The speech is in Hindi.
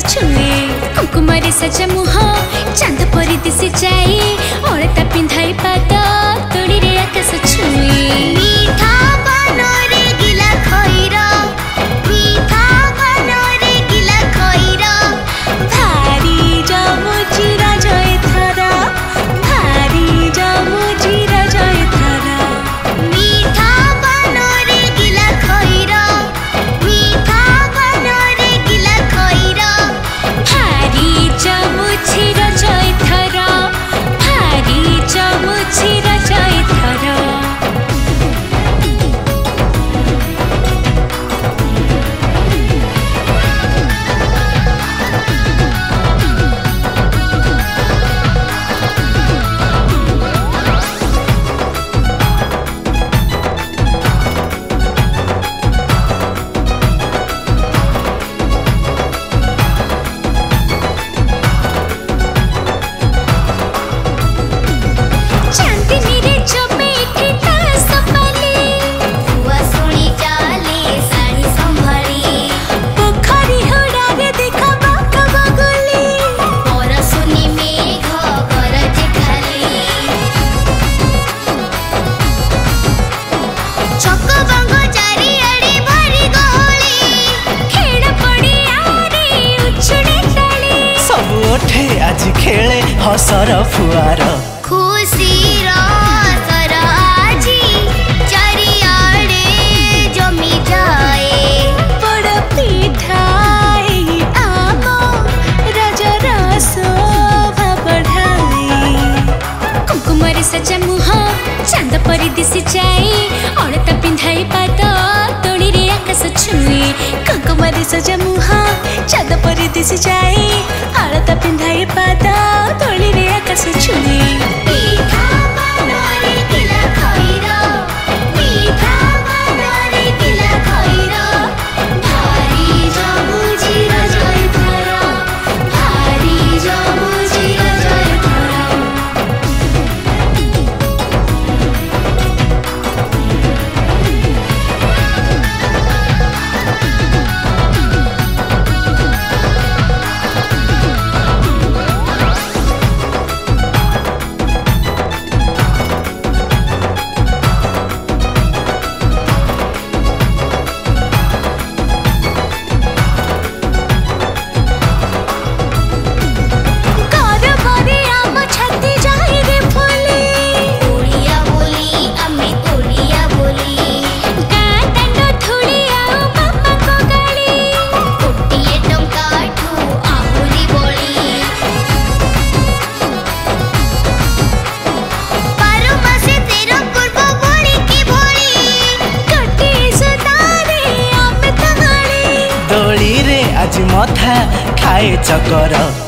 छुए कुंकुमरे सज मुह चांद परी दिशि जाए अलता पिंधाई पाद तोड़ी रे आकाश छुए खेले हसर फुआर खुशी रसर आजी चारियाड़े जमी जाए बड़ पिठाई आम रजर शोभा बढ़ाए कुंकुमरे सज मुह चांद परी दिशि जाए अलता पिंधाई पाद तोड़ी रे आकाश छुए कुंकुमरे सज मुह चांद परी दिशि जाए अलता पिंधाई पाद तोड़ी रे आकाश छुए। आज मथा खाए चकर।